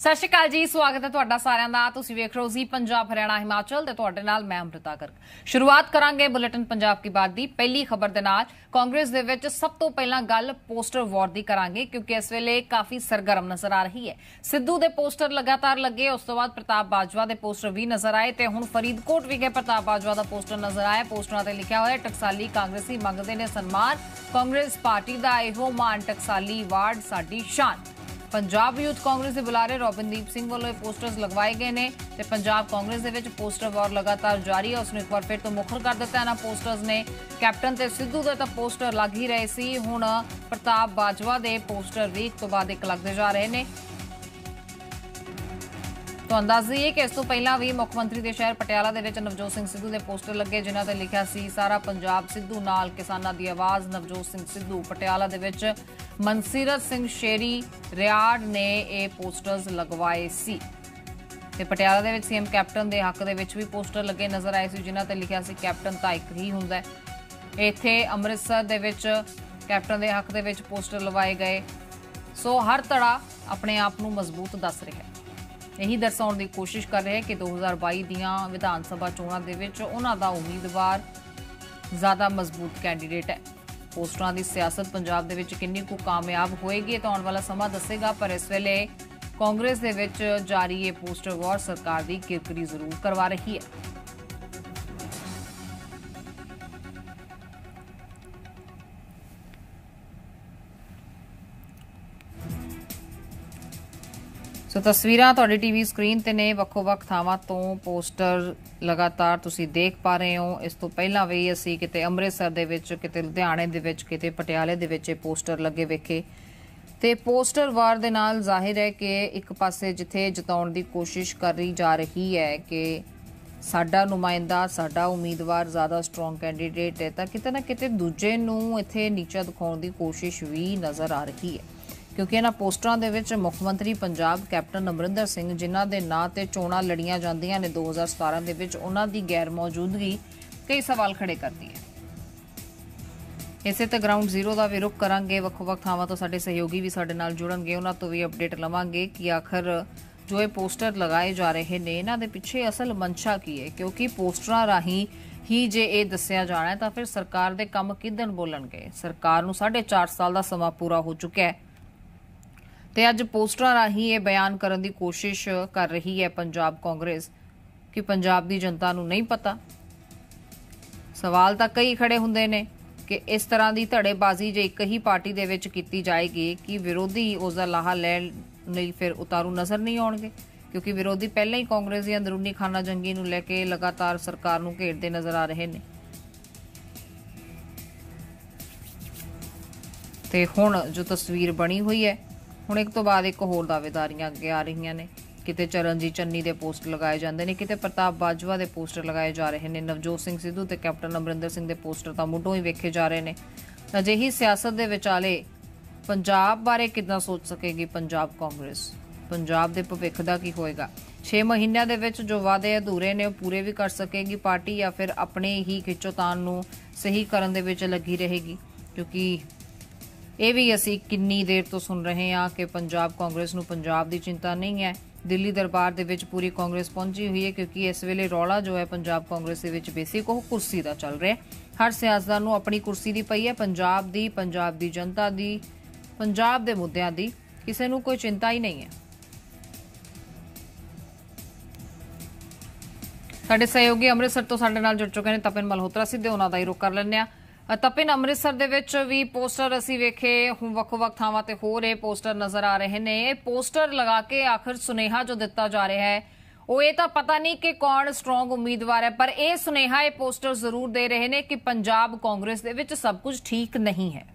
सत श्री अकाल जी, स्वागत है तुहाडा सारिआं दा। तुसीं वेख रहे हो जी पंजाब हरियाणा हिमाचल ते तुहाडे नाल मैं अमृता गर्ग। शुरुआत करांगे बुलेटिन पंजाब की बात दी। पहली खबर दे नाल कांग्रेस दे विच सब तो पहला गल पोस्टर वॉर दी करांगे, क्योंकि इस वेले काफी सरगर्म नजर आ रही है। सिद्धू दे पोस्टर लगातार लगे, उस तो बाद प्रताप बाजवा दे पोस्टर भी नजर आए ते हुण फरीदकोट विखे प्रताप बाजवा दा पोस्टर नजर आया। पोस्टरां ते लिखिया होया टकसाली कांग्रेसी मंगदे ने सन्मान, कांग्रेस पार्टी दा इहो मान, टकसाली वार्ड साडी शान। पंजाब यूथ कांग्रेस के बुलारे रोबिनदीप सिंह वालों पोस्टर्स लगवाए गए हैं तो पंजाब कांग्रेस के विच पोस्टर वॉर लगातार जारी है। उसने एक बार फिर तो मुखर कर दिता इन्होंने पोस्टर्स ने। कैप्टन ते सिद्धू के तो पोस्टर लग ही रहे सी, हुण प्रताप बाजवा के पोस्टर भी एक तो बाद एक लगते जा रहे हैं। तो अंदाज़ा है कि इस तो पहला भी मुख्यमंत्री के शहर पटियाला के नवजोत सिंह सिद्धू के पोस्टर लगे, जिन्होंने लिखा सी सारा पंजाब सिद्धू नाल, किसानों की आवाज़ नवजोत सिंह सिद्धू। पटियाला के मनसीरत सिंह शेरी रियाड़ ने ये पोस्टर्स लगवाए सी। पटियाला के सीएम कैप्टन के हक के भी पोस्टर लगे नजर आए सी, जिन्होंने लिखा सी कैप्टन तो एक ही हुंदा है। इत्थे अमृतसर के कैप्टन के हक के पोस्टर लगवाए गए। सो हर धड़ा अपने आप को मजबूत दस रहा है, यही दर्शाने की कोशिश कर रहे हैं कि 2022 दियां विधान सभा चोणां दे विच उन्हां दा उम्मीदवार ज़्यादा मजबूत कैंडीडेट है। पोस्टरां दी सियासत पंजाब दे विच किन्नी कु कामयाब होएगी तो आने वाला समा दसेगा, पर इस वेले कांग्रेस दे विच जारी ये पोस्टर वॉर सरकार दी किरकिरी जरूर करवा रही है। तो तस्वीरां तुहाडी टीवी स्क्रीन ते ने, वक्खो-वक्ख थावां तों पोस्टर लगातार तुसीं देख पा रहे हो। इस तो पहला भी असीं किते अमृतसर दे विच, किते लुधियाणे दे विच, किते पटियाले दे विच पोस्टर लगे वेखे ते पोस्टर वार दे नाल जाहिर है कि एक पासे जिथे जिताउण दी कोशिश करी जा रही है कि साडा नुमाइंदा, साडा उम्मीदवार ज़्यादा स्ट्रोंग कैंडीडेट है, तां किते ना किते दूजे नूं इत्थे नीचा दिखाउण दी कोशिश भी नज़र आ रही है। क्योंकि इन्हां पोस्टरां दे विच मुख्यमंत्री पंजाब कैप्टन अमरिंदर सिंह जिन्हां दे नां ते चोणां लड़ियां जांदियां ने 2017 दे विच, उन्हां दी गैर मौजूदगी कई सवाल खड़े करदी है। इसे ते ग्राउंड जीरो का भी रुख करांगे, वक्-वक् थावां तो साडे सहयोगी भी साडे नाल जुड़नगे, उन्हां तो भी अपडेट लवांगे कि आखिर जो ये पोस्टर लगाए जा रहे ने इन्हां दे पिछे असल मंशा की है। क्योंकि पोस्टरां राही ही जे ये दस्सिया जाना है तो फिर सरकार दे कम किदन बोलणगे। सरकार नूं 4.5 साल का समा पूरा हो चुका है ते अज पोस्टरां राही ये बयान करने की कोशिश कर रही है पंजाब कांग्रेस कि पंजाब की जनता नूं नहीं पता। सवाल तो कई खड़े हुंदे ने कि इस तरह की धड़ेबाजी जे एक ही पार्टी दे विच कीती जाएगी कि विरोधी उसका लाहा लैण लई फिर उतारू नज़र नहीं आउणगे, क्योंकि विरोधी पहले ही कांग्रेस दी अंदरूनी खाना जंगी नूं लै के लगातार सरकार नूं घेरदे नज़र आ रहे ने। ते हुण जो तस्वीर बनी हुई है, हुण एक तो बाद एक होर दावेदारियां अगे आ रही ने। किते चरणजीत चन्नी के पोस्टर लगाए जाते हैं, किते प्रताप बाजवा के पोस्टर लगाए जा रहे हैं, नवजोत सिंह सिद्धू ते कैप्टन अमरिंदर सिंह के पोस्टर तो मुढों ही वेखे जा रहे हैं। अजिही सियासत के विचाले पंजाब बारे कितना सोच सकेगी पंजाब कांग्रेस, पंजाब के भविख का की होएगा, 6 महीनों के जो वादे अधूरे ने पूरे भी कर सकेगी पार्टी या फिर अपने ही खिचोतान नूं सही करने के लगी रहेगी। क्योंकि ये भी असी किन्नी देर तो सुन रहे हैं कि पंजाब कांग्रेस नूं पंजाब दी चिंता नहीं है। दिल्ली दरबार दे विच पूरी कांग्रेस पहुंची हुई है, क्योंकि इस वेले रौला जो है पंजाब कांग्रेस दे विच बेसिक ओह कुर्सी दा चल रहा है। हर सियासतदान नूं अपनी कुर्सी दी पई है, पंजाब दी जनता दी, पंजाब दे मुद्दियां दी किसे नूं कोई चिंता ही नहीं है। साडे सहयोगी अमृतसर तो साडे नाल जुड़ चुके हैं तपिंदर मल्होत्रा सिद्धे, उन्हां दा ही रुख कर लैंदे आं। तपिन, अमृतसर दे विच वी पोस्टर असी वेखे, हुण वक्-वक् थावां ते हो रहे पोस्टर नज़र आ रहे ने। पोस्टर लगा के आखिर सुनेहा जो दिता जा रहा है वो ये तो पता नहीं कि कौन स्ट्रोंग उम्मीदवार है, पर यह सुनेहा ये पोस्टर जरूर दे रहे हैं कि पंजाब कांग्रेस दे विच सब कुछ ठीक नहीं है।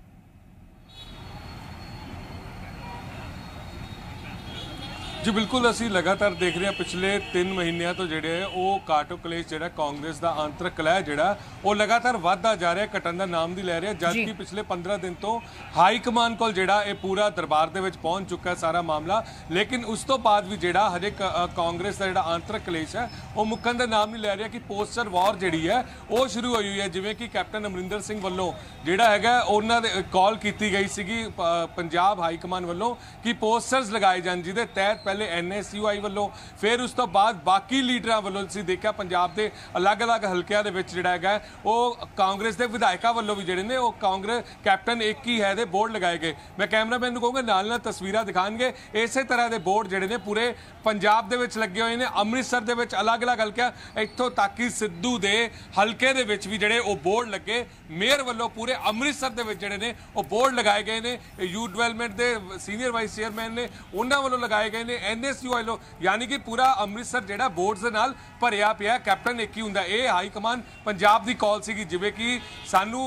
जी बिल्कुल, असी लगातार देख रहे हैं पिछले 3 महीनों तो जोड़े है वो काटो कलेश जोड़ा कांग्रेस का आंतर कलह जोड़ा वो लगातार वाधा जा रहा है, घटन का नाम नहीं लै रहा। जबकि पिछले 15 दिन तो हाईकमान को जोड़ा ये पूरा दरबार के पहुँच चुका है सारा मामला, लेकिन उस तो बाद भी जोड़ा हजे कांग्रेस का जोड़ा आंतर कलेश है वो मुकन का नाम नहीं लै रहा कि पोस्टर वॉर जी है वो शुरू हुई है। जिमें कि कैप्टन अमरिंदर सिंह वालों जोड़ा है उन्होंने कॉल की गई सी पंजाब हाईकमान वालों कि पोस्टर्स लगाए जाने जिहदे तहत पहले NSUI वालों फिर उस तो बाद बाकी लीडर वालों असीं देखा पंजाब के अलग अलग हल्कों के विच जिहड़ा हैगा वो कांग्रेस के विधायकों वालों भी जिहड़े ने वो कांग्रेस कैप्टन एक ही है दे बोर्ड लगाए गए। मैं कैमरामैन नूं कहूँगा नाल नाल तस्वीरां दिखाणगे। इसे तरह के बोर्ड जिहड़े ने पूरे पंजाब के विच लगे हुए हैं, अमृतसर के विच अलग अलग हल्कों, इत्थों तक कि सिद्धू के हल्के के विच भी जिहड़े वो बोर्ड लगे। मेयर वालों पूरे अमृतसर के विच जिहड़े ने वो बोर्ड लगाए गए ने, यूथ डिवेलपमेंट के सीनियर वाइस चेयरमैन ने उन्होंने वालों लगाए गए ने, NSU वालों, यानी कि पूरा अमृतसर जिहड़ा बोर्ड्स दे नाल भरिया पिया। कैप्टन एक ही हुंदा, ये हाई कमान पंजाब की कॉल सी जिवें कि सानू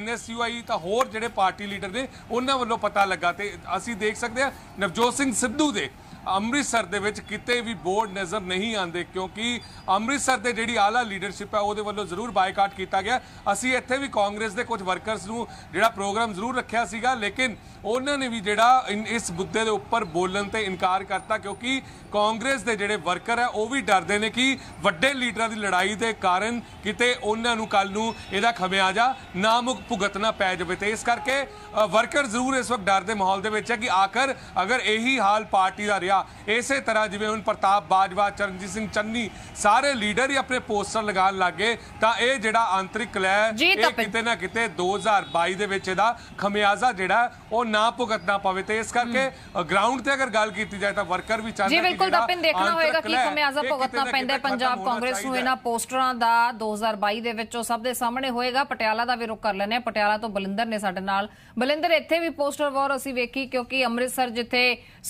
NSUI तो होर जिहड़े पार्टी लीडर ने उन्होंने वालों पता लगा। तो असीं देख सकते हैं नवजोत सिंह सिद्धू दे अमृतसर दे विच किते भी बोर्ड नज़र नहीं आते, क्योंकि अमृतसर दे जिहड़ी आला लीडरशिप है उहदे वल्लों जरूर बायकाट किया गया। असी इत्थे भी कांग्रेस के कुछ वर्कर्स नूं जिहड़ा प्रोग्राम जरूर रखिया सीगा, लेकिन उन्होंने भी जिहड़ा इस मुद्दे के उपर बोलन ते इनकार करता, क्योंकि कांग्रेस के जिहड़े वर्कर है वो भी डरते हैं कि वड्डे लीडर की लड़ाई के कारण किते उन्होंने कल नूं इहदा खमियाजा ना मुक भुगतना पै जावे। तो इस करके वर्कर जरूर इस वक्त डर के माहौल दे विच है कि आखिर अगर यही हाल पार्टी का इसे तरह जिवें हुण प्रताप बाजवा, चरणजीत सिंह चन्नी सारे लीडर ही अपने पोस्टर लगान लग गए तो यह जिहड़ा आंतरिक कलह किते ना किते 2022 दे विच इहदा खमियाजा जिहड़ा वो ना भुगतना पवे। तो इस करके ग्राउंड ते अगर गल कीती जाए तो वर्कर भी चाहते जी बिल्कुल तपिन देखना होएगा कि खमियाजा भुगतना पैंदा पंजाब कांग्रेस नूं। इहनां पोस्टरां दा 2022 दे विच सब दे सामने होएगा। पटियाला दा विरोध कर लैणे, पटियाला तो बलिंदर ने साडे नाल। बलिंदर इत्थे भी पोस्टर वॉर असीं वेखी, क्योंकि अमृतसर जिथे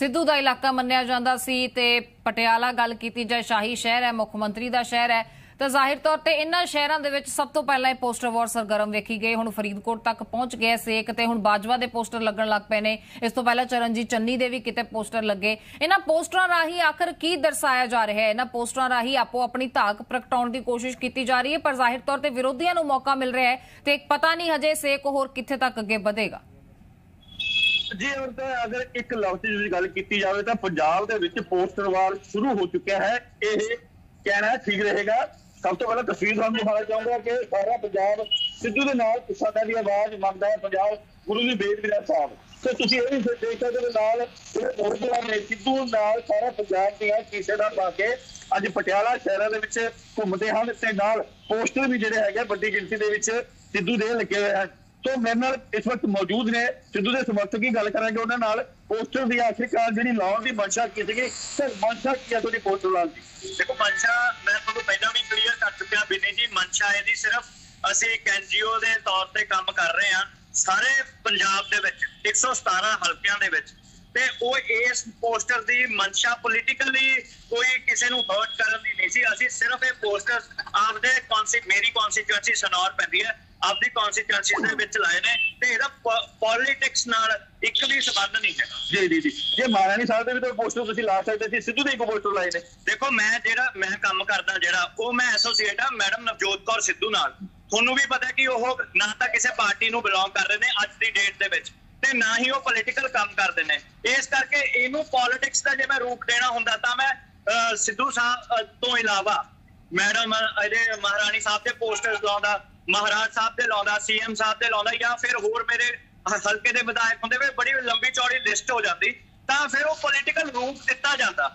सिद्धू दा इलाका ਮੰਨਿਆ ਜਾਂਦਾ ਸੀ ਤੇ ਪਟਿਆਲਾ ਗੱਲ ਕੀਤੀ ਜਾਏ ਸ਼ਾਹੀ ਸ਼ਹਿਰ ਹੈ, ਮੁੱਖ ਮੰਤਰੀ ਦਾ ਸ਼ਹਿਰ ਹੈ, ਤਾਂ ਜ਼ਾਹਿਰ ਤੌਰ ਤੇ ਇਹਨਾਂ ਸ਼ਹਿਰਾਂ ਦੇ ਵਿੱਚ ਸਭ ਤੋਂ ਪਹਿਲਾਂ ਇਹ ਪੋਸਟਰ ਵਾਰ ਸਰਗਰਮ ਵੇਖੀ ਗਈ। ਹੁਣ ਫਰੀਦਕੋਟ ਤੱਕ ਪਹੁੰਚ ਗਏ ਸੇਕ ਤੇ ਹੁਣ ਬਾਜਵਾ ਦੇ ਪੋਸਟਰ ਲੱਗਣ ਲੱਗ ਪਏ ਨੇ। ਇਸ ਤੋਂ ਪਹਿਲਾਂ ਚਰਨਜੀਤ ਚੰਨੀ ਦੇ ਵੀ ਕਿਤੇ ਪੋਸਟਰ ਲੱਗੇ। ਇਹਨਾਂ ਪੋਸਟਰਾਂ ਰਾਹੀਂ ਆਖਰ ਕੀ ਦਰਸਾਇਆ ਜਾ ਰਿਹਾ ਹੈ? ਇਹਨਾਂ ਪੋਸਟਰਾਂ ਰਾਹੀਂ ਆਪੋ ਆਪਣੀ ਧਾਕ ਪ੍ਰਗਟਾਉਣ ਦੀ ਕੋਸ਼ਿਸ਼ ਕੀਤੀ ਜਾ ਰਹੀ ਹੈ, ਪਰ ਜ਼ਾਹਿਰ ਤੌਰ ਤੇ ਵਿਰੋਧੀਆਂ ਨੂੰ ਮੌਕਾ ਮਿਲ ਰਿਹਾ ਹੈ ਤੇ ਪਤਾ ਨਹੀਂ ਹਜੇ ਸੇਕ ਹੋਰ ਕਿੱਥੇ ਤੱਕ ਅੱਗੇ ਵਧੇਗਾ। जी हम तो अगर एक लफ्ज गल की जाए तो पंजाब के पोस्टर वार शुरू हो चुका है, यह कहना ठीक रहेगा। सब तो पहला तस्वीर सामने दिखाना चाहूंगा कि सारा पंजाब सिद्धू के नाल किसानां दी आवाज मंगदा है, पंजाब गुरु जी बेदविरा साहब। तो तुम ये भी देख सकते हो सिद्धू नाल सारा पंजाब दी टीशर्टां पा के अज पटियाला शहर के घूमते हैं ते नाल पोस्टर भी जिहड़े हैगे वड्डी गिणती दे विच सिद्धू दे लगे हुए हैं। तो मेरे नाल इस वक्त मौजूद ने सिद्धू के समर्थक की गल करांगे, उन्हां नाल पोस्टर दी आखिरकार जी लाउण दी मंशा की थी। सर मंशा की है तुहाडी पोस्टर लाउण दी? देखो मंशा मैं तुहानूं पहलां भी क्लीयर कर चुकिया बिने जी, मंशा इहदी सिर्फ असीं इक NGO दे तौर ते काम कर रहे हां। सारे पंजाब दे विच 117 हलकिआं दे विच ते ओह इस पोस्टर दी मंशा पोलीटिकली कोई किसी नूं हर्ट करन दी नहीं सी। असीं सिर्फ ये पोस्टर्स आपदे मेरी कॉन्स्टिट्यूएंसी सनौर पैंदी है अपनी कॉन्स्टिट्यूएंसी लाए ने, पॉलिटिक्स एक भी संबंध नहीं है। जी जी जी जे महाराणी साहब के भी तो पोस्टर तुम ला सकते थे, सिद्धू के एक पोस्टर लाए ने। देखो मैं जेड़ा मैं काम करदा जेड़ा वो मैं एसोसीएट हाँ मैडम नवजोत कौर सिद्धू नाल। तुहानूं भी पता कि वह ना तो किसी पार्टी नूं बिलोंग कर रहे हैं अज की डेट दे विच ते ना ही वह पोलीटिकल काम करते हैं। इस करके इनू पॉलिटिक्स का जे मैं रूप देना हुंदा तां मैं सिद्धू साहब तो इलावा मैडम महाराणी साहब के पोस्टर्स लाउंदा, महाराज साहब दे लाउंदा, CM साहब दे लाउंदा या फिर होर मेरे हल्के दे विधायक हुंदे वे बड़ी लंबी चौड़ी लिस्ट हो जाती तो फिर वो पोलीटिकल रूप दिता जाता।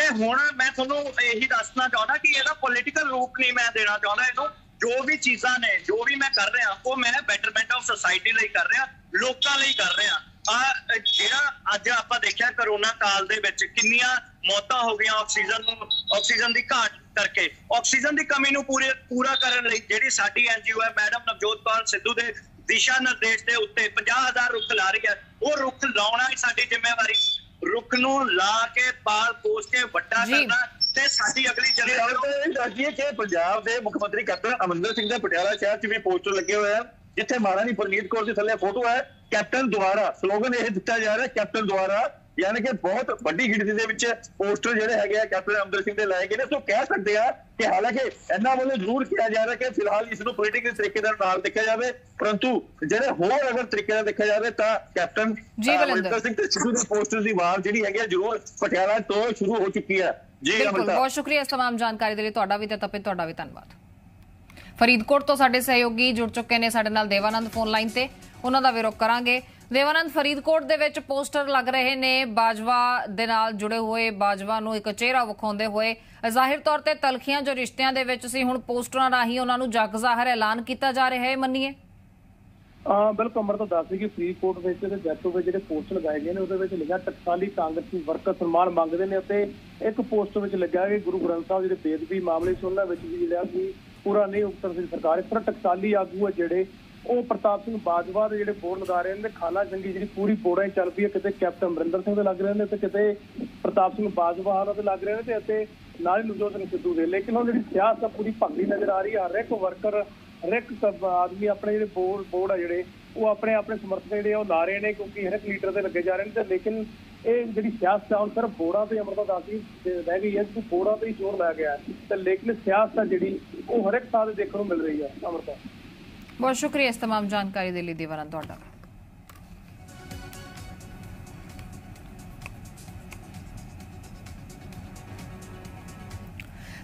ते हुण मैं तुहानूं यही दसना चाहुंदा कि इहदा पोलीटिकल रूप नहीं मैं देना चाहुंदा। इहनूं जो भी चीज़ां ने जो भी मैं कर रहा वो मैं बैटरमेंट ऑफ सोसाइटी लई कर रहा, लोकां लई कर रहा। ਜਿਹੜਾ ਅੱਜ ਆਪਾਂ ਦੇਖਿਆ ਕਰੋਨਾ ਕਾਲ ਦੇ ਵਿੱਚ ਕਿੰਨੀਆਂ ਮੌਤਾਂ ਹੋ ਗਈਆਂ ਆਕਸੀਜਨ ਦੀ ਘਾਟ ਕਰਕੇ, ਆਕਸੀਜਨ ਦੀ ਕਮੀ ਨੂੰ ਪੂਰਾ ਕਰਨ ਲਈ ਜਿਹੜੀ ਸਾਡੀ NGO ਹੈ ਮੈਡਮ ਨਵਜੋਤ ਕੌਰ ਸਿੱਧੂ ਦੇ ਦਿਸ਼ਾ ਨਿਰਦੇਸ਼ ਦੇ ਉੱਤੇ 50,000 ਰੁੱਖ ਲਾ ਰਹੀ ਹੈ। ਉਹ ਰੁੱਖ ਲਾਉਣਾ ਹੀ ਸਾਡੀ ਜ਼ਿੰਮੇਵਾਰੀ, ਰੁੱਖ ਨੂੰ ਲਾ ਕੇ ਪਾਲ ਪੋਸ ਕੇ ਵੱਡਾ ਕਰਨਾ। ਤੇ ਸਾਡੀ ਅਗਲੀ ਜਨਰੇਸ਼ਨ ਦੱਸਦੀ ਹੈ ਕਿ ਪੰਜਾਬ ਦੇ ਮੁੱਖ ਮੰਤਰੀ ਕੈਪਟਨ ਅਮਰਿੰਦਰ ਸਿੰਘ ਦਾ ਪਟਿਆਲਾ ਸ਼ਹਿਰ 'ਚ ਵੀ ਪੋਸਟਰ ਲੱਗੇ ਹੋਏ ਆ ਜਿੱਥੇ ਮਹਾਰਾਣੀ ਪ੍ਰਨੀਤ ਕੌਰ ਦੀ ਥੱਲੇ ਫੋਟੋ ਹੈ। कैप्टन द्वारा स्लोगन यह दिता जा रहा है कैप्टन द्वारा, यानी कि बहुत बड़ी गिणती के विच पोस्टर जिहड़े हैगे कैप्टन अमरिंदर सिंह दे लाए गए ने। तो कह सकते हैं कि हालांकि इन्हां वालों जरूर किया जा रहा है कि फिलहाल इसनूं पॉलिटिकल तरीके नाल देखा जाए, परंतु जिहड़े होर अगर तरीके नाल देखा जाए तो कैप्टन अमरिंदर सिंह ते सिद्धू दे पोस्टर दी वार जिहड़ी हैगी जरूर पटियाला तो शुरू हो चुकी है। जी बहुत शुक्रिया इस तमाम जानकारी के लिए, तुहाडा भी ते तपिन तुहाडा भी धन्नवाद। फरीदकोट तो साडे सहयोगी जुड़ चुके हैं साडे नाल देवानंद फोन लाइन ते। उन्हां दा विरोध करांगे। देवानंद फरीदकोट दे विच पोस्टर लग रहे ने बाजवा दे नाल जुड़े हुए, बाजवा नूं इक चेहरा विखाउंदे होए जाहिर तौर ते तलखियां जो रिश्तियां दे विच सी हुण पोस्टरां राहीं उन्हां नूं जग जाहिर ऐलान कीता जा रिहा है। मन्निए बिल्कुल अमृता दस दी कि फरीदकोट में जैतो में जो पोस्टर लगाए गए हैं लिखा टकसाली कांग्रेसी वर्कर सन्मान मांगते हैं और एक पोस्टर में लगा कि गुरु ग्रंथ साहब जो बेदबी मामले से उन्होंने भी जो कि पूरा नहीं उत्तर सिंह सरकार इस तरह टकसाली आगू है जोड़े वो प्रताप सिंह बाजवा के जो बोर्ड लगा रहे हैं खाला जंगी जी पूरी बोर्ड चल रही है कितने कैप्टन अमरिंदर सिंह लग रहे हैं तो कितने प्रताप सिंह बाजवा लग रहे हैं ना ही नवजोत सिंह सिद्धू के लेकिन हम जी सियासत पूरी भंगली नजर आ रही है। हर एक वर्कर हर एक सब आदमी अपने जो बोर्ड है जोड़े वो अपने अपने समर्थक जोड़े ला रहे हैं क्योंकि हर एक लीडर से लगे जा रहे हैं लेकिन ये जी सियासत है हम सिर्फ बोर्डों पर अमृता दास जी रह गई है क्योंकि बोर्डों पर ही जोर लाया गया है तो लेकिन सियासत है जी वो हर एक थां देखने को मिल रही है। अमृता बहुत शुक्रिया इस तमाम जानकारी के लिए देवानंद।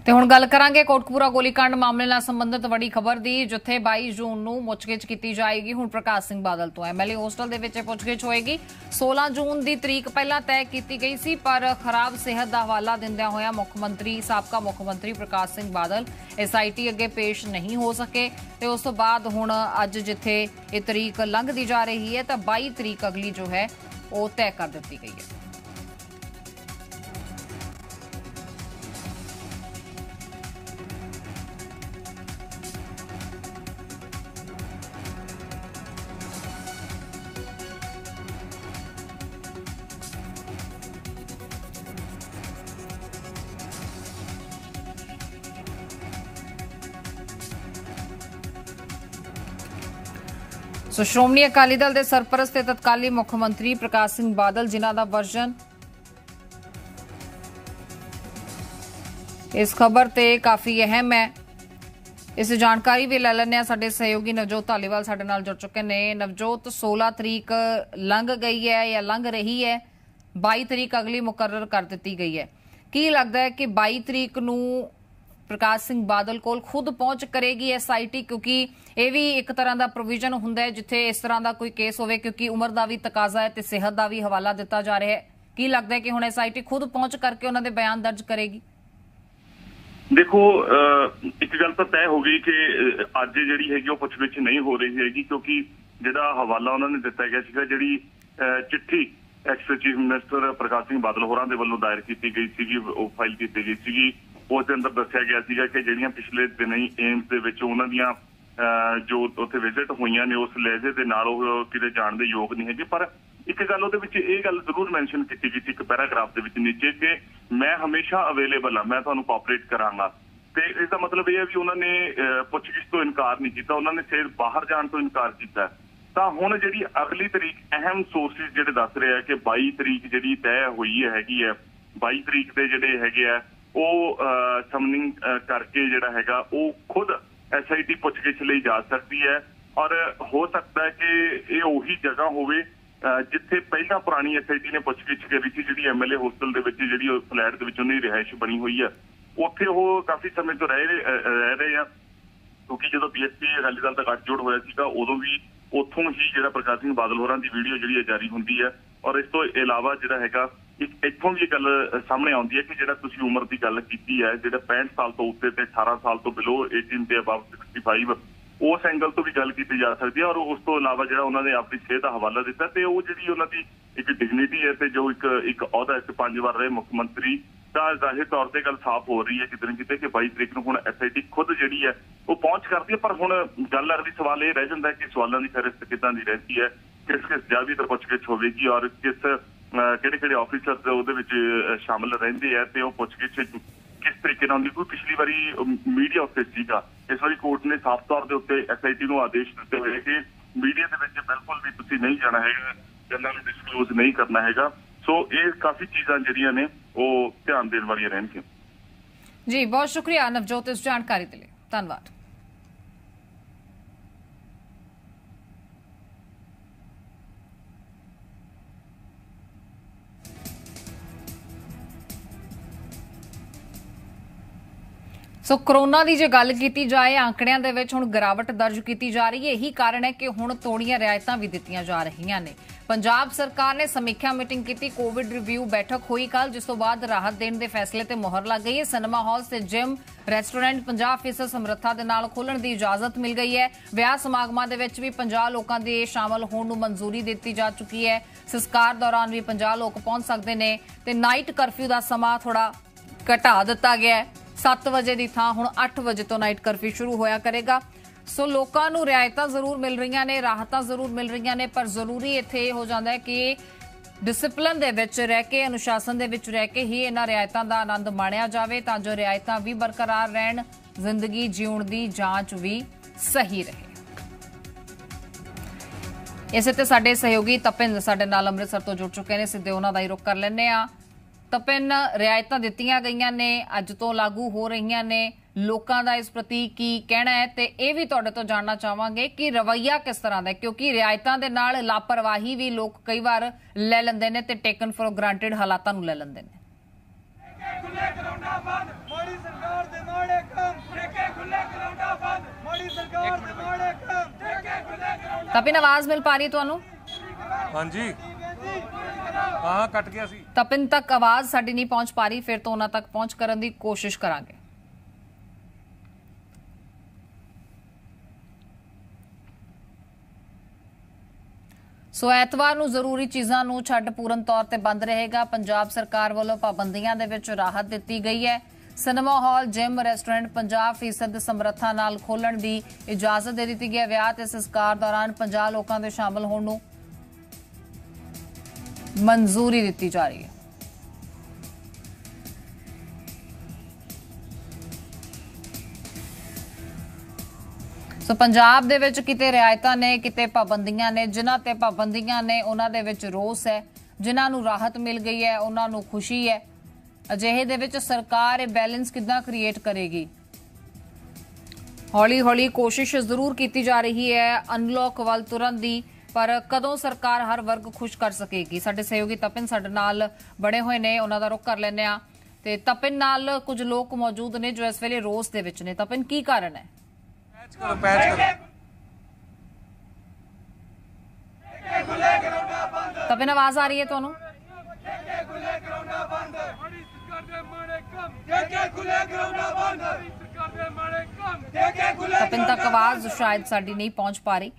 तो हम गल करांगे कोटकपुरा गोलीकांड मामले नाल संबंधित वड़ी खबर दी जिथे 22 जून नूं मुछगिछ की जाएगी। हुण प्रकाश सिंह बादल तो MLA होस्टल दे विच पुछगिछ होएगी। 16 जून की तरीक पहला तय की गई सी पर खराब सेहत का हवाला दिंदिया होया मुख्यमंत्री साबका मुख्यमंत्री प्रकाश सिंह बादल SIT अगे पेश नहीं हो सके तो उस तो बाद हुण अज जिथे ये तरीक लंघती जा रही है तो 22 तरीक अगली जो है वो तय कर दी गई है। सो श्रोमणी अकाली दल के सरपरस्त तत्काली मुख्यमंत्री प्रकाश सिंह बादल जिन्हां दा वर्जन इस खबर ते काफ़ी अहम है। इस जानकारी भी लै लैंदे आं, साडे सहयोगी नवजोत धालीवाल साडे नाल जुड़ चुके ने। नवजोत 16 तरीक लंघ गई है या लंघ रही है, 22 तरीक अगली मुकर्रर कर दी गई है। की लगता है कि 22 तरीक नूं प्रकाश सिंह बादल कोल खुद पहुंच करेगी SIT क्योंकि यह भी एक तरह का प्रोविजन हुंदा है जिथे इस तरह का कोई केस होवे क्योंकि उम्र का भी तकाजा है तो सेहत का भी हवाला दिता जा रहा है। की लगता है कि हुण SIT खुद पहुंच करके उन्होंने बयान दर्ज करेगी? देखो एक गल तो तय हो गई कि अज जिहड़ी हैगी वो पुछगिछ नहीं हो रही हैगी क्योंकि जिहड़ा हवाला उन्होंने दिता गया सीगा जिहड़ी चिट्ठी ex chief minister Prakash Singh Badal होरां दे वल्लों दायर की गई सी फाइल की गई सी उसके अंदर दस्सिया गया सीगा कि जिहड़ियां पिछले दिन ही एम्स दे विच उन्हां दीयां जो उत्थे विजिट होईयां ने उस लहजे दे नाल ओह किते जाण दे योग नहीं हैगे। पर एक गल उहदे विच इह गल जरूर मैंशन कीती गई सी एक पैराग्राफ दे विच नीचे कि मैं हमेशा अवेलेबल हाँ, मैं तुहानूं कोऑपरेट करांगा। तो इसका मतलब यह है भी उन्होंने पुछगिछ तो इनकार नहीं किया, उन्होंने फिर बाहर जाने तो इनकार किया। तो हुण जिहड़ी अगली तरीक अहम सोर्सिस जिहड़े दस रहे हैं कि 22 तरीक जिहड़ी तय हुई हैगी है 22 तरीक के जिहड़े हैगे आ वो समनिंग करके जिहड़ा हैगा वो खुद SIT पुछगिछ लई जा सकती है और हो सकता है कि ये उही जगह होवे जिथे पहला पुरानी SIT ने पुछगिछ करी सी जिहड़ी MLA होस्टल दे विच जिहड़ी फ्लैट दे विच उन्हां दी रिहाइश बनी हुई है उत्थे वो काफ़ी समय तो रह रहे हैं क्योंकि जो BSP अकाली दल का गठजोड़ होया सीगा उदों भी उथों ही जिहड़ा प्रकाश सिंह बादल होरां दी वीडियो जिहड़ी जारी हुंदी है और इस तो इलावा जिहड़ा हैगा इतों भी गल सामने आती है कि जिहड़ा तुसीं उम्र की गल की है जिहड़ा 65 साल तो उत्ते ते 18 साल तो बिलो 18 ते अबव 65 उस एंगल तो भी गल की जा सकती है और उस तो इलावा जिहड़ा उन्हां ने अपनी सेहत का हवाला दिता तो वो जिहड़ी उन्हां दी एक डिग्निटी है तो जो एक अहुदा इस 5 वार रहे मुख्यमंत्री का जाहिर तौर पर गल साफ हो रही है किते ना किते कि 22 तरीक नूं हुण SIT खुद जिहड़ी है वो पहुँच करती है। पर हुण गल अगली सवाल यह रह जांदा है कि सवालों की फहरिस्त किदां दी रहती है, किस किस जावी तक पुछगिछ होगी और किस ਕਿਹੜੇ ਆਫੀਸਰਸ ਉਹਦੇ ਵਿੱਚ ਸ਼ਾਮਲ ਰਹਿੰਦੇ ਆ ਤੇ ਉਹ ਪੁੱਛਗਿੱਛ ਕਿਸ ਤਰੀਕੇ ਨਾਲ ਹੁੰਦੀ ਕੋਈ ਪਿਛਲੀ ਵਾਰੀ ਮੀਡੀਆ ਆਫਿਸ ਸੀਗਾ ਇਸ ਵਾਰੀ ਕੋਰਟ ਨੇ ਸਾਫ਼ ਤੌਰ ਦੇ ਉੱਤੇ SIT ਨੂੰ ਆਦੇਸ਼ ਦਿੱਤੇ ਹੋਏ ਕਿ ਮੀਡੀਆ ਦੇ ਵਿੱਚ ਬਿਲਕੁਲ ਵੀ ਤੁਸੀਂ ਨਹੀਂ ਜਾਣਾ ਹੈਗਾ, ਗੱਲਾਂ ਨੂੰ ਡਿਸਕਲੋਜ਼ ਨਹੀਂ ਕਰਨਾ ਹੈਗਾ। ਸੋ ਇਹ ਕਾਫੀ ਚੀਜ਼ਾਂ ਜਿਹੜੀਆਂ ਨੇ ਉਹ ਧਿਆਨ ਦੇਣ ਵਾਲੀਆਂ ਰਹਿਣਗੀਆਂ। ਜੀ ਬਹੁਤ ਸ਼ੁਕਰੀਆ ਨਵਜੋਤ ਇਸ ਜਾਣਕਾਰੀ ਦੇ ਲਈ ਧੰਨਵਾਦ। सो कोरोना की जो गल की जाए आंकड़िया दे विच हुण गिरावट दर्ज की जा रही है। यही कारण है कि हुण थोड़िया रियायतां भी दित्तियां जा रही ने। पंजाब सरकार ने समीक्षा मीटिंग की, कोविड रिव्यू बैठक हुई कल, जिस तो बाद राहत देने के फैसले से मोहर लग गई है। सिनेमा हॉल से जिम रेस्टोरेंट 50% समर्था के नाल खोलण की इजाजत मिल गई है। विआह समागमां दे विच भी 50 लोकां दे शामिल होण नूं मंजूरी दी जा चुकी है। संस्कार दौरान भी 50 लोग पहुंच सकते हैं। तो नाइट कर्फ्यू का समा थोड़ा घटा दिता गया है। 7 बजे की थां हुण 8 बजे तो नाइट कर्फ्यू शुरू होया करेगा। सो लोकां नूं रिआयतां जरूर मिल रही ने, राहतां जरूर मिल रही ने, पर जरूरी इत्थे हो जाता है कि डिसिपलिन दे विच रह के, अनुशासन दे विच रह के ही इन्हां रिआयतां दा आनंद माणिया जावे, तां जो रिआयतां भी बरकरार रहण, जिंदगी जीउण दी जांच भी सही रहे। इसे ते साडे सहयोगी तपिंद साडे नाल अमृतसर तो जुड़ चुके हैं। सीधे उन्हां दा ही रुख कर लैंदे आ। तपिन, रियायतां दित्तियां गईयां ने, अज तो लागू हो रहीयां ने, लोकां दा इस प्रति की कहना है ते इह वी तुहाडे तो जानना चाहांगे कि रवैया किस तरह दा, क्योंकि रियायतां दे नाल लापरवाही भी लोग कई बार लै लैंदे ने ते टेकन फॉर ग्रांटेड हालातां नूं लै लैंदे ने। तपिन, आवाज मिल पा रही तुहानूं? हां जी, कट गया सी। तपिन तक आवाज साडी नहीं पहुंच पा रही, फिर तो उन्हां तक पहुंच करन दी कोशिश करांगे। सो एतवार नूं जरूरी चीज़ां नूं छड्ड पूर्ण तौर ते बंद रहेगा। पंजाब सरकार वालों पाबंदियां दे विच राहत दित्ती गई है। सिनेमा हॉल, जिम, रेस्टोरेंट 50% ਸਮਰੱਥਾ ਨਾਲ ਖੋਲਣ ਦੀ ਇਜਾਜ਼ਤ ਦੇ ਦਿੱਤੀ ਗਈ ਹੈ। ਵਿਆਹ ਤੇ ਸੰਸਕਾਰ ਦੌਰਾਨ 50 ਲੋਕਾਂ ਦੇ ਸ਼ਾਮਲ ਹੋਣ ਨੂੰ मंजूरी दी जा रही है। सो पंजाब दे विच किते रियायतां ने, किते पाबंदियां ने। जिन्हां ते पाबंदियां ने उन्हां दे विच रोस है, जिन्हां नूं राहत मिल गई है उन्हां नूं खुशी है। अजिहे दे विच सरकार बैलेंस किदां क्रिएट करेगी? हौली हौली कोशिश जरूर की जा रही है अनलॉक वाल तुरंत दी, पर कदों सरकार हर वर्ग खुश कर सकेगी? साडे सहयोगी तपिन साडे नाल बने हुए ने, उन्हां दा रुख कर लैंदे आ। ते तपिन नाल कुछ लोग मौजूद ने जो इस वेले रोस दे विच ने। तपिन, की कारण है? तपिन, आवाज आ रही है तुहानूं? तपिन तक आवाज शायद साडी नहीं पहुंच पा रही।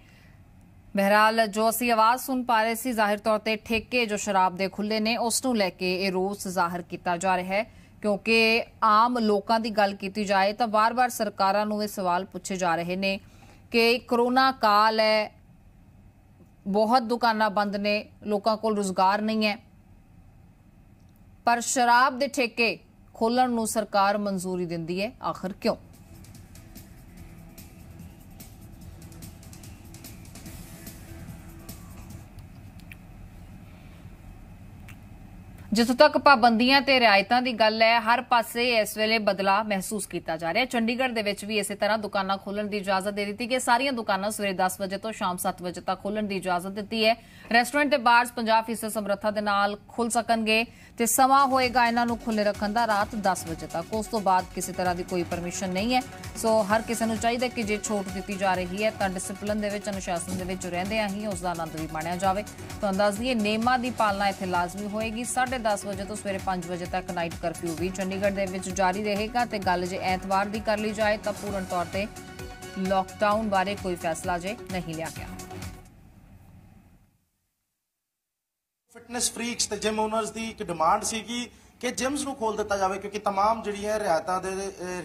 बहरहाल जो असी आवाज सुन पा रहे सी, जाहिर तौर पर ठेके जो शराब के खुले ने उसनों लैके ये रोस जाहिर किया जा रहा है, क्योंकि आम लोगों की गल की जाए तो बार बार सरकारों नूं ये सवाल पूछे जा रहे हैं कि कोरोना काल है, बहुत दुकाना बंद ने, लोगों को रोजगार नहीं है, पर शराब के ठेके खोलन नूं सरकार मंजूरी दिंदी है, आखिर क्यों? जितों तक पाबंदियां ते रियायतां दी गल है, हर पासे इस वेले बदलाव महसूस किया जा रहा है। चंडीगढ़ दे विच भी इसे तरह दुकानां खोलण दी इजाजत दे दित्ती गई। सारियां दुकानां सवेरे 10 बजे तो शाम 7 बजे तक खोलण दी इजाजत दित्ती है। रेस्टोरेंट ते बार्स 50% समर्था दे नाल खुल सकणगे ते समा होएगा इन्हां नूं खुले रखण दा रात 10 बजे तक। उस तो बाद किसी तरह की कोई परमिशन नहीं है। सो हर किसी नूं चाहीदा कि जे छूट दित्ती जा रही है तां डिसिपलिन दे विच, अनुशासन दे विच रहिंदे ही उसदा आनंद भी माणिया जावे। तो अंदाज़ीए नियमां दी पालना इत्थे लाजमी होएगी। 10:30 बजे तो सवेरे 5 बजे तक नाइट कर्फ्यू भी चंडीगढ़ दे विच जारी रहेगा। ते गल जे एतवार दी कर ली जाए तो पूर्ण तौर ते लॉकडाउन बारे कोई फैसला जे नहीं लिया गया। फिटनेस फ्रीक्स ते जिम ओनर्स दी एक डिमांड सी कि जिम्स नूं खोल दिता जाए, क्योंकि तमाम जी रियायतां दे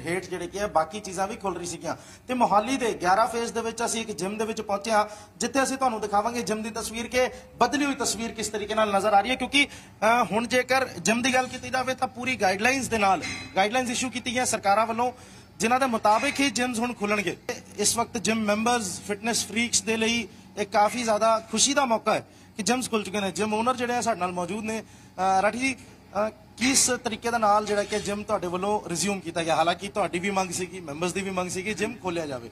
रेट जिहड़े कि बाकी चीज़ा भी खुल रही सीगियां। ते मोहाली दे 11 फेज दे विच असीं एक जिम दे विच पहुंचे हाँ, जिथे असीं तुहानूं दिखावांगे जिम दी तस्वीर के बदली हुई तस्वीर किस तरीके नाल नज़र आ रही है। क्योंकि हुण जेकर जिम की गल कीती जावे तां पूरी गाइडलाइनस दे नाल गाइडलाइनस इशू कीती गईयां सरकार वल्लों, जिन्हां दे मुताबिक ही जिम्स हुण खुलणगे। इस वक्त जिम मैंबर्स फिटनेस फ्रीक्स दे लई एक काफ़ी ज़्यादा खुशी का मौका है कि जिम्स खुल चुके हैं। जिम ओनर जिहड़े साडे नाल मौजूद ने। राठी जी, किस तरीके दा नाल जिहड़ा कि जिम तुहाडे वल्लों रिज्यूम किया गया? हालांकि तुहाडी भी मंग सीगी, मैंबर्स की भी मंग सीगी, जिम खोलिया जाए।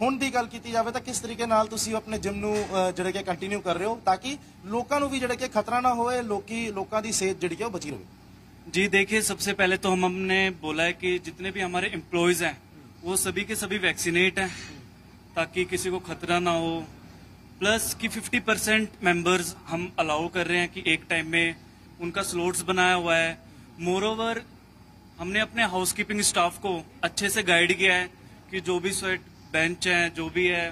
हुण दी गल कीती जावे तां किस तरीके नाल तुसीं अपने जिम नूं जिहड़ा कि कंटीन्यू कर रहे हो ताकि लोकां नूं भी जिहड़ा कि खतरा ना होए, लोकां दी सेहत जिहड़ी कि ओह बची रहे। जी देखिए, सबसे पहले तो हमने बोला है कि जितने भी हमारे एम्प्लॉयज हैं वो सभी के सभी वैक्सीनेट हैं ताकि किसी को खतरा ना हो। प्लस कि 50% मेंबर्स हम अलाउ कर रहे हैं कि एक टाइम में उनका स्लॉट्स बनाया हुआ है। मोर ओवर हमने अपने हाउसकीपिंग स्टाफ को अच्छे से गाइड किया है कि जो भी स्वेट बेंच हैं जो भी है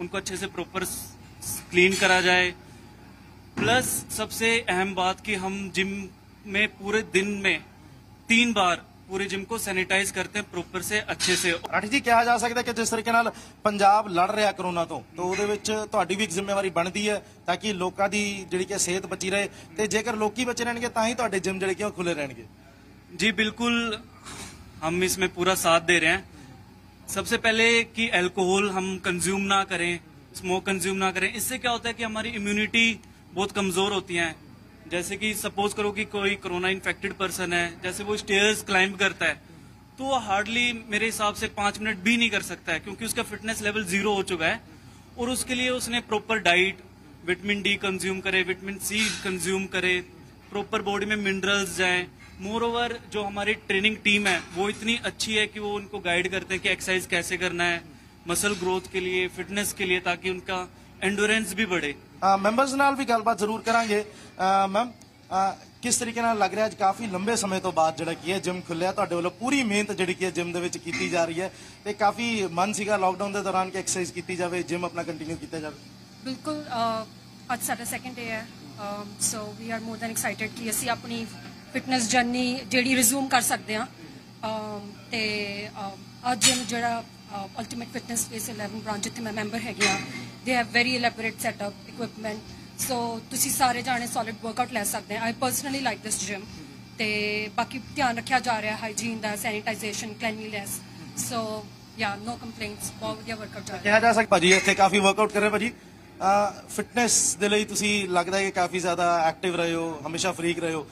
उनको अच्छे से प्रॉपर क्लीन करा जाए। प्लस सबसे अहम बात कि हम जिम में पूरे दिन में 3 बार पूरे जिम को सैनिटाइज करते हैं प्रॉपर से अच्छे से। राठी जी कहा जा सकता है कि जिस तरीके नाल पंजाब लड़ रहा कोरोना तो उहदे विच तुहाडी भी जिम्मेवारी बनती है ताकि लोगों की जिहड़ी कि सेहत बची रहे तो जेकर लोग बचे रहणगे तां ही तुहाडे जिम जिहड़े कि ओह खुले रहणगे। जी बिल्कुल, हम इसमें पूरा साथ दे रहे हैं। सबसे पहले कि अल्कोहल हम कंज्यूम ना करें, स्मोक कंज्यूम ना करें। इससे क्या होता है कि हमारी इम्यूनिटी बहुत कमजोर होती है। जैसे कि सपोज करो कि कोई कोरोना इन्फेक्टेड पर्सन है, जैसे वो स्टेयर्स क्लाइंब करता है तो वो हार्डली मेरे हिसाब से 5 मिनट भी नहीं कर सकता है क्योंकि उसका फिटनेस लेवल 0 हो चुका है। और उसके लिए उसने proper diet, vitamin D consume करे, विटामिन सी कंज्यूम करे, प्रॉपर बॉडी में मिनरल्स जाए। मोर ओवर जो हमारी ट्रेनिंग टीम है वो इतनी अच्छी है कि वो उनको गाइड करते हैं कि एक्सरसाइज कैसे करना है मसल ग्रोथ के लिए, फिटनेस के लिए, ताकि उनका एंडोरेंस भी बढ़े। मेंबर्स नाल भी गलबात जरूर करांगे। मैम किस तरीके नाल लग रहा है, काफी लंबे समय तो बाद जिहड़ा की है जिम खुलिया, तुहाडे वल्लों पूरी मेहनत जिहड़ी की है जिम दे विच कीती जा रही है ते काफी मन सीगा लॉकडाउन दे दौरान कि एक्सरसाइज कीती जावे, जिम अपना कंटिन्यू किया जावे। बिल्कुल, आज साडा सेकंड डे है, so we are more than excited कि असीं अपनी फिटनेस जर्नी जी रिज्यूम कर सकते हैं। तो आज जिम जोड़ा अल्टीमेट फिटनेस स्पेस 11 ब्रांच जिते मैं मैंबर है, they have very elaborate setup equipment, so तुसी सारे जाने सॉलिड वर्कआउट लै सकते हैं। I personally like this gym. तो बाकी ध्यान रखा जा रहा है हाइजीन का, सैनिटाइजेशन, क्लैनलीनैस, सो या नो कंप्लेंट्स, बहुत वधिया वर्कआउट किया जा सकता। भाजी इतने काफ़ी वर्कआउट कर रहे भाजी, फिटनेस के लिए तुसी लगता है कि काफ़ी ज़्यादा एक्टिव रहे हो, हमेशा फ्रीक रहे हो।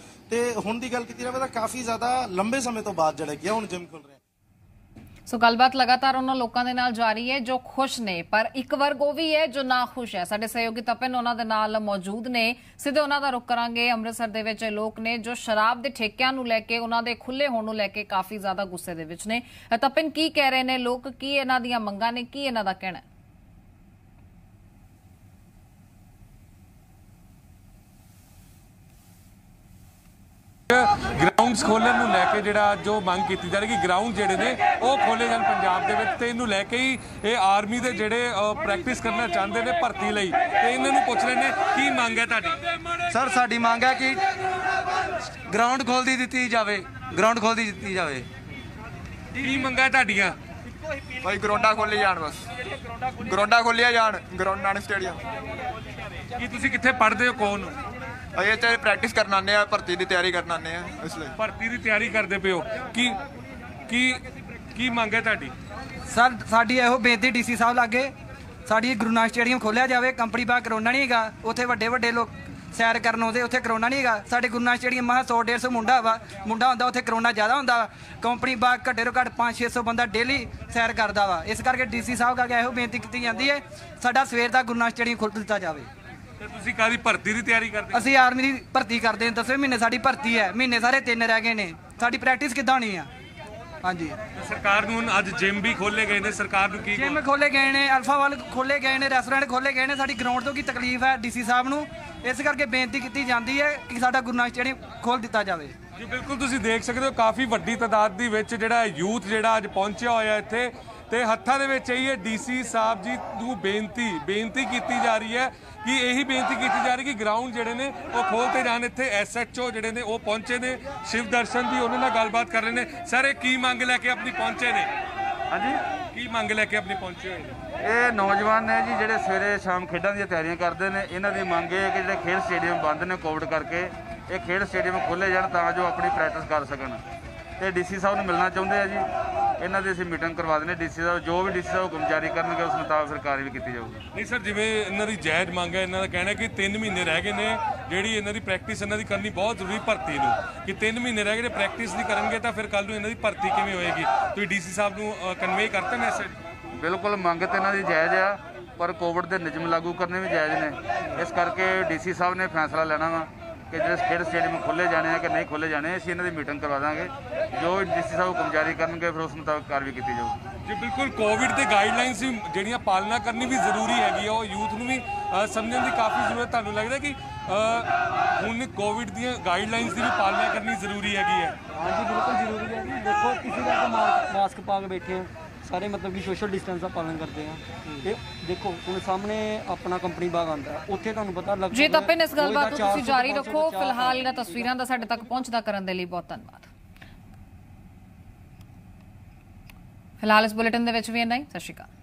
सो गलबात लगातार उन्हां लोकां दे नाल जारी है जो खुश ने, पर एक वर्ग वो भी है जो ना खुश है। साडे सहयोगी तपिन उन्हां दे नाल मौजूद ने, सीधे उन्हां दा रुख करांगे। अमृतसर दे विच लोक ने जो शराब के ठेकिਆਂ ਨੂੰ ਲੈ ਕੇ उन्हां दे खुले होण ਨੂੰ ਲੈ ਕੇ काफ़ी ज़्यादा गुस्से दे विच ने। तपिन की कह रहे ने लोक, की इन्हां ਦੀਆਂ ਮੰਗਾਂ ने, की इन्हां दा कहना है? ग्राउंड्स खोलने को लैके जो मंग की जा रही कि ग्राउंड जोड़े ने वह खोले जाए पंजाब के, इनू लैके ही ये आर्मी के जोड़े प्रैक्टिस करना चाहते हैं भर्ती लिए। इन्होंने पूछ रहे हैं की मंग है ताड़ी? सर साड़ी मंग है कि ग्राउंड खोलती दी जाए, ग्राउंड खोलती दी जाए। की मंग है ताड़ियाँ? भाई ग्राउंडा खोली जान, बस ग्राउंडा खोलिया जान, गुरु नानक स्टेडियम। की तुसीं कित्थे पढ़दे हो, कौन? अजे तो प्रैक्टिस करना आने, भर्ती की तैयारी करना आने, इसलिए भर्ती की तैयारी करते पे हो। की मंग है ताड़ी? सर साड़ी इहो बेनती डीसी साहब लागे, साड़ी गुरु नानक स्टेडियम खोलिया जाए। कंपनी बाग करोना नहीं है, उत्थे वड्डे वड्डे लोग सैर करन आउंदे, उत्थे करोना नहीं है। साढ़े गुरु नानक स्टेडियम महा 100-150 मुंडा होंदा, उत्थे करोना ज़्यादा होंदा। कंपनी बाग घट्टे तो घट्ट 500-600 बंदा डेली सैर करता वा। इस करके डीसी साहब करके इहो बेनती की जाती है साडा सवेर का गुरु नानक स्टेडियम खोल दिता जाए। भर्ती की तैयारी करते? असी आर्मी की भर्ती करते हैं, 10वें महीने साड़ी भर्ती है, महीने सारे 3 रह गए ने। साड़ी प्रैक्टिस किद्दां होनी है? हाँ जी, सरकार नूं अज जिम भी खोले गए ने, सरकार नूं की जिम खोले गए ने, अल्फा वाल खोले गए ने, रेस्टोरेंट खोले गए ने। साड़ी ग्राउंड तो की तकलीफ है डीसी साहब नूं, इस करके बेनती की जाती है कि साडा गुरु नानक स्टेडियम खोल दिता जाए। जी बिल्कुल, तुसीं देख सकते हो काफ़ी वड्डी तादाद दी विच जिहड़ा यूथ जिहड़ा अज पहुंचिया होया इत्थे ते हत्थां दे विच ही डीसी साहब जी नूं बेनती की जा रही है कि यही बेनती की जा रही कि ग्राउंड जोड़े ने वो खोलते जान। इतने SHO जोड़े ने वो पहुंचे ने, शिव दर्शन जी उन्होंने गलबात कर रहे हैं। सर की मंग लैके अपनी पहुंचे ने? हाँ जी, की मंग लैके अपनी पहुंचे हुए? ये नौजवान ने जी जोड़े सवेरे शाम खेडों की तैयारियां करते हैं, इन्हों की मंग है कि जो खेल स्टेडियम बंद ने कोविड करके, ये खेल स्टेडियम खोले जाए जो अपनी प्रैक्टिस कर सकन। तो DC साहब को मिलना चाहते हैं जी, इन्हों की असं मीटिंग करवा देने। DC साहब जो भी DC साहब हुक्म जारी करेंगे उस मुताबिक सरकारी भी की जाएगी। नहीं सर, जिमें इन्हों की जायज़ मांग है, इन्हों का कहना है कि 3 महीने रह गए ने जी, इन्हों की प्रैक्टिस इन्हों की करनी बहुत जरूरी भर्ती में, कि 3 महीने रह गए, प्रैक्टिस नहीं करेंगे तो फिर कल इन्हों की भर्ती किवें होएगी? तो DC साहब को कन्वे करते मैसेज? बिल्कुल, मंग तो इन्हों की जायज़ आ, पर कोविड के नियम लागू करने भी जायज़ ने, इस करके DC साहब ने फैसला लेना वा कि जो खेल स्टेडियम खोले जाने हैं कि नहीं खोले जाने, असी इन्हों की मीटिंग करवा देंगे। जो डी सी साहब हुक्म जारी करेंगे फिर उस मुताबिक कार्रवाई की जाएगी। जी बिल्कुल, कोविड के गाइडलाइनस जड़ियाँ पालना करनी भी जरूरी हैगी, और यूथ में भी समझने की काफ़ी जरूरत। तुम्हें लगता है कि हूँ कोविड दी गाइडलाइनस की भी पालना करनी जरूरी हैगी है? हाँ जी बिल्कुल जरूरी है। देखो किसी का मास्क पा के बैठे हैं सारे, मतलब कि सोशल डिस्टेंस का पालन करते हैं। ते देखो उन सामने अपना कंपनी बाग आता है, उत्थे तुहानूं पता लग जी। तपिन इस गलबात तुसीं जारी रखो, फिलहाल इन्हां तस्वीरां दा साडे तक पहुंचदा करन दे लई बहुत धन्नवाद। फिलहाल इस बुलेटिन दे विच वी इन्ना ही, सत श्री अकाल।